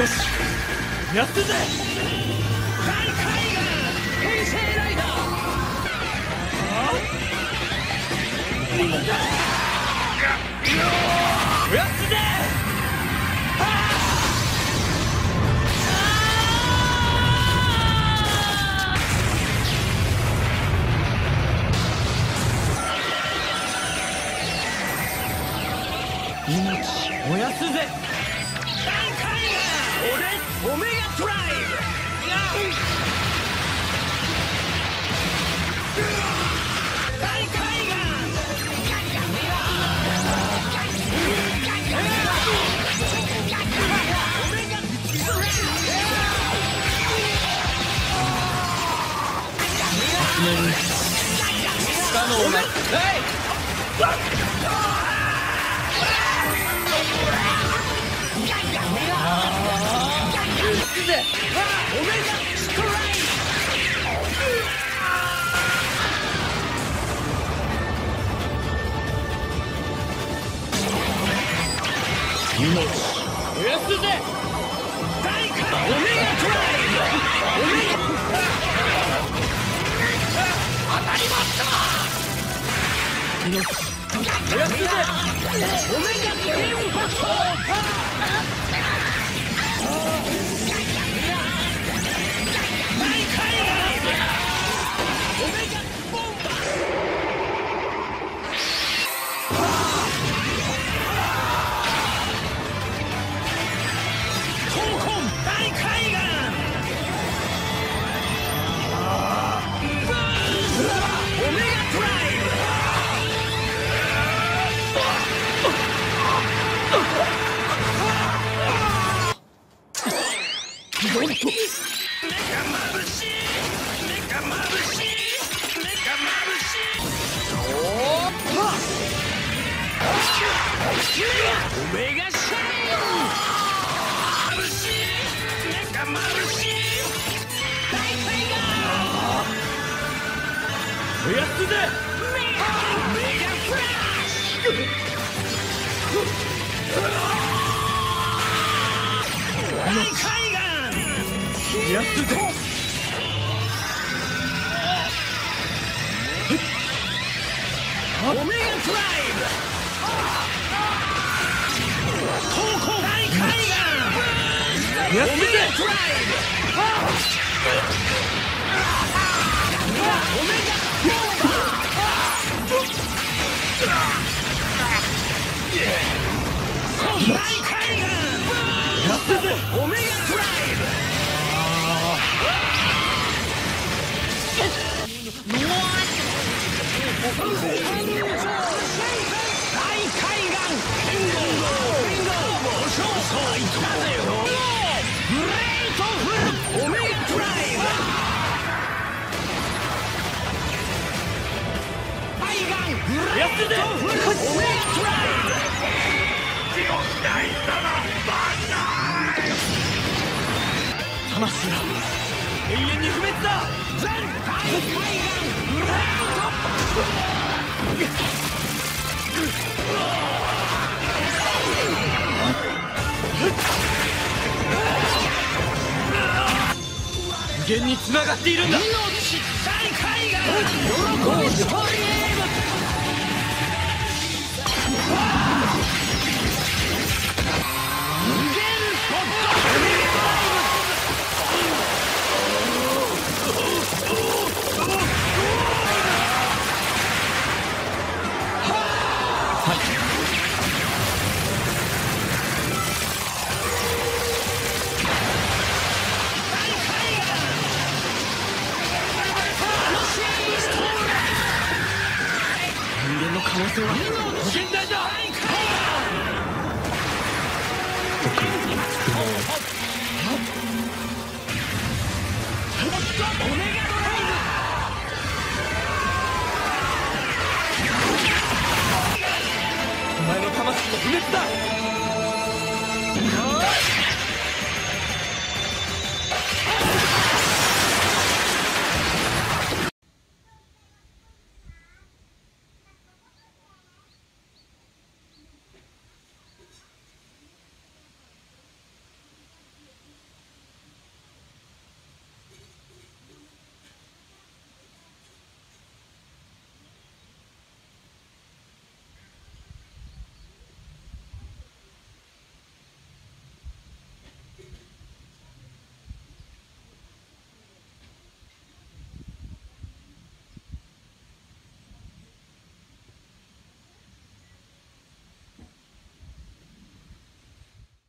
よしやってんぜ。大海岸平成ライダー。やってぜ。命燃やすぜ。俺オメガトライブ。大海岸。オメガストライク。命燃やすぜ。大海岸オメガトライブ。オメガ当たりました。命燃やすぜ。オメガインパクト。お前の魂も不滅だ。